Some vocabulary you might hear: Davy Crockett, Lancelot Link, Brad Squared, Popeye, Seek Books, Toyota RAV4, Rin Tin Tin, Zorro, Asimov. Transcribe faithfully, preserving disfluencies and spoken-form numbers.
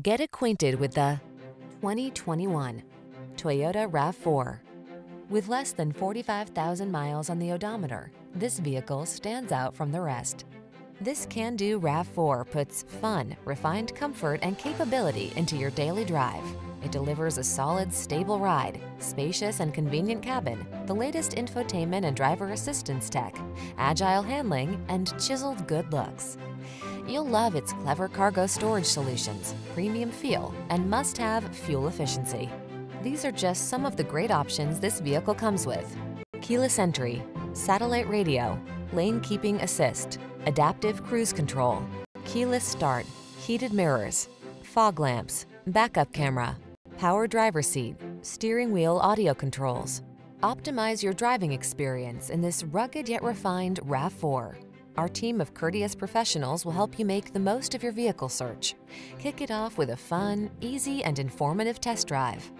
Get acquainted with the twenty twenty-one Toyota RAV four. With less than forty-five thousand miles on the odometer, this vehicle stands out from the rest. This can-do RAV four puts fun, refined comfort, and capability into your daily drive. It delivers a solid, stable ride, spacious and convenient cabin, the latest infotainment and driver assistance tech, agile handling, and chiseled good looks. You'll love its clever cargo storage solutions, premium feel, and must-have fuel efficiency. These are just some of the great options this vehicle comes with: keyless entry, satellite radio, lane keeping assist, adaptive cruise control, keyless start, heated mirrors, fog lamps, backup camera, power driver seat, steering wheel audio controls. Optimize your driving experience in this rugged yet refined RAV four. Our team of courteous professionals will help you make the most of your vehicle search. Kick it off with a fun, easy, and informative test drive.